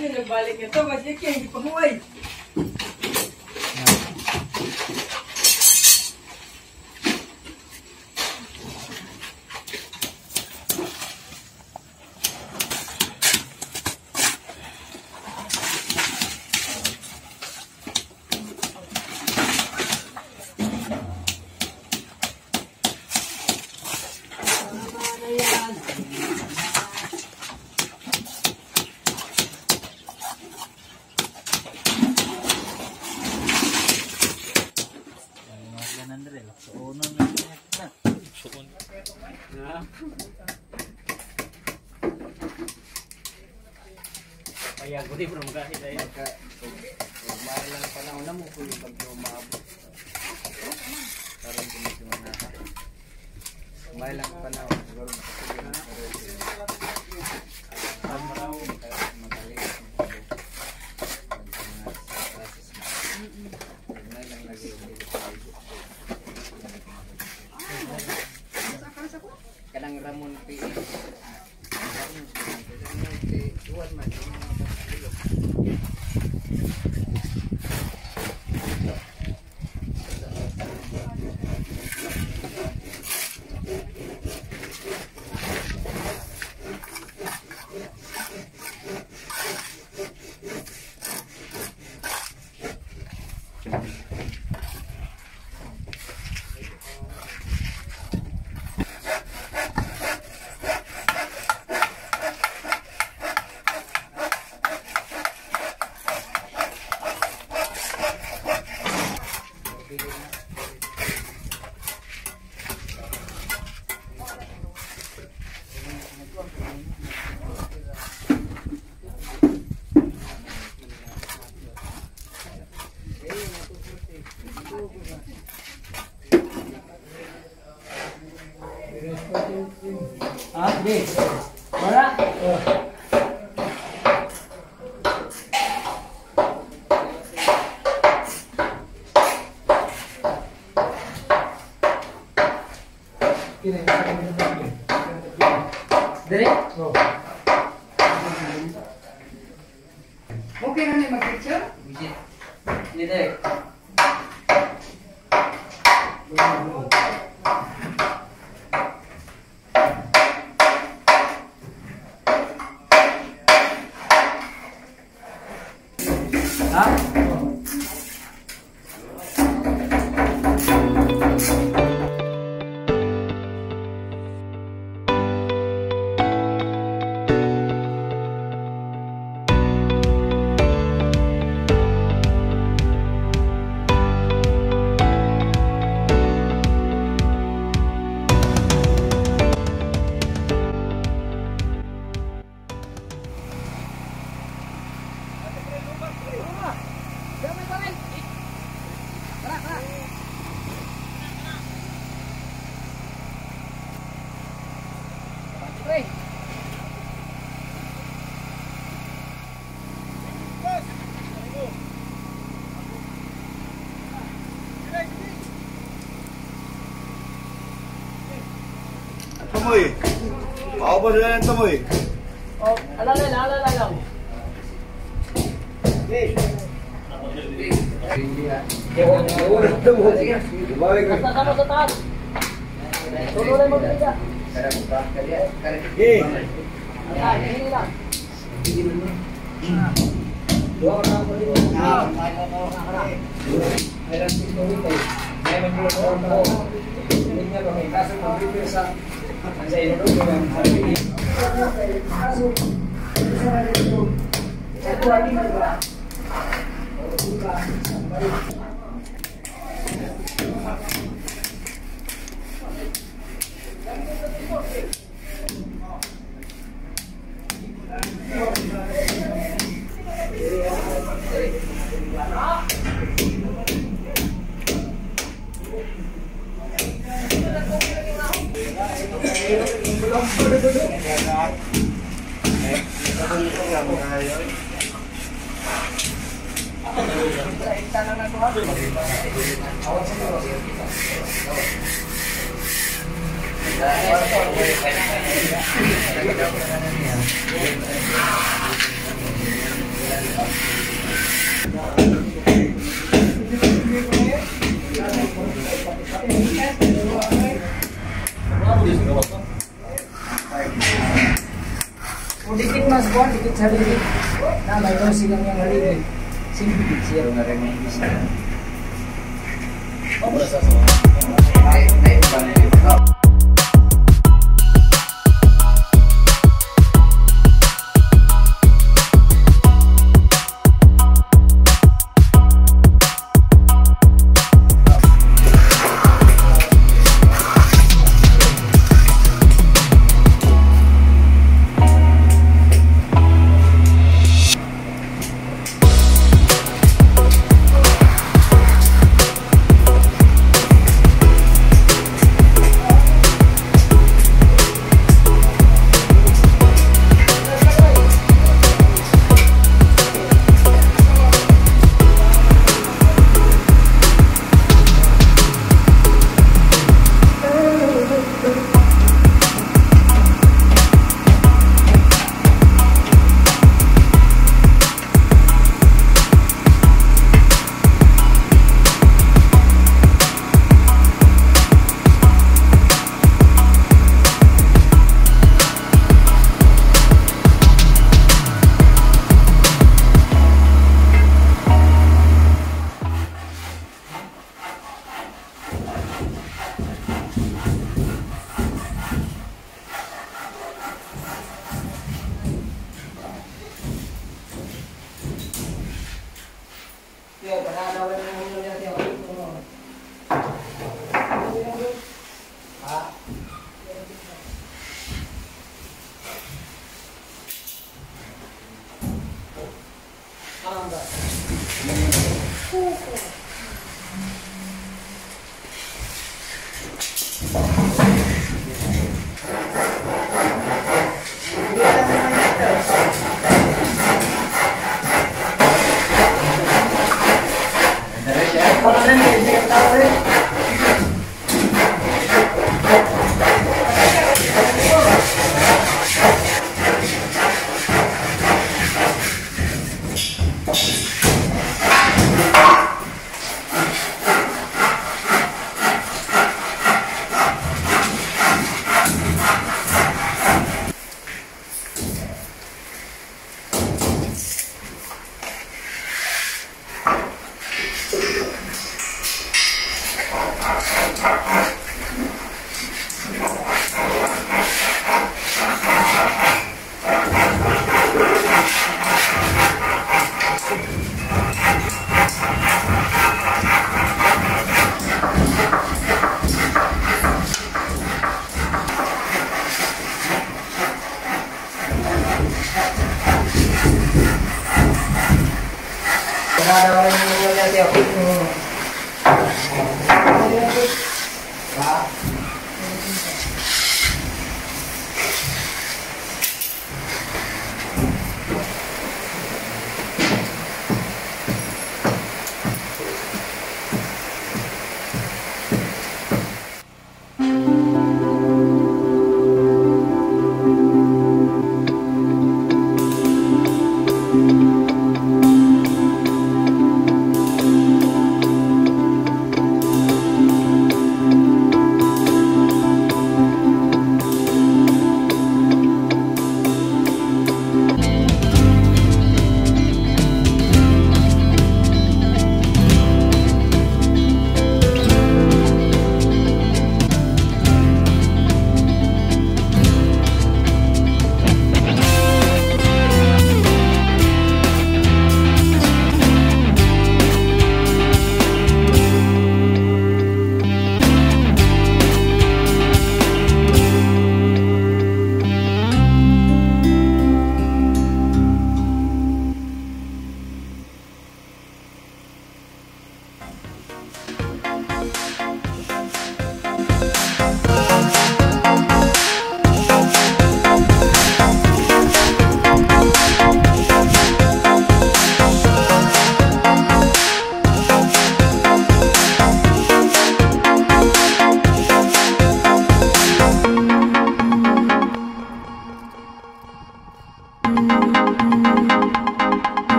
Akhirnya baliknya tuh masih kayak dipenuhi. Kaya ko rin bro, kahit ayun ka. Mahal lang panahon na mo kung yung pag-umabot. Parang kumisiman na ka. Mahal lang panahon. Siguro makasagin na ka rin. Maraming magaling. Mahal lang lagi yung pag-umabot. Kanang Ramon P. Tuan macam Tamoy. Paubos na lang tamoy. Oh, alala lang. Hey. Terima kasih. Dikit mas buat dikit cari dikit. Nah, baru siang yang hari ini. Sini dikit sih, orang ada yang bisa. Oh, berasa semua. Naik bukan.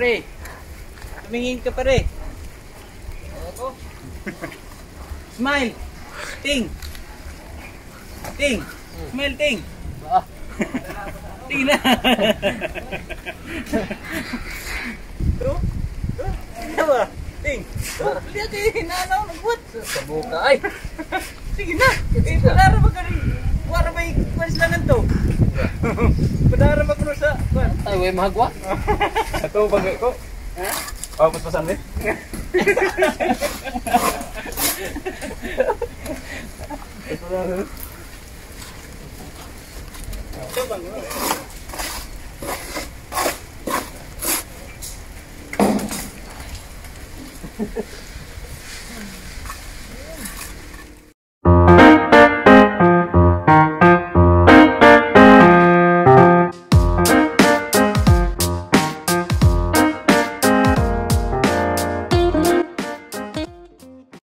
pre. Tumingin ka pre. Ako. Smile. Ting. Ting. Smile ting. Ting na. True? Diba? Ting. Hindi ako hinana ako nagbuhat. Sa buka ay. Sige na. Padara magaling. Wala may kwans langan to. Padara magro sa. Tayo ay mahagwa. Ito bagay ko. Ha? Papas pasan din. Ito na. Ito bang.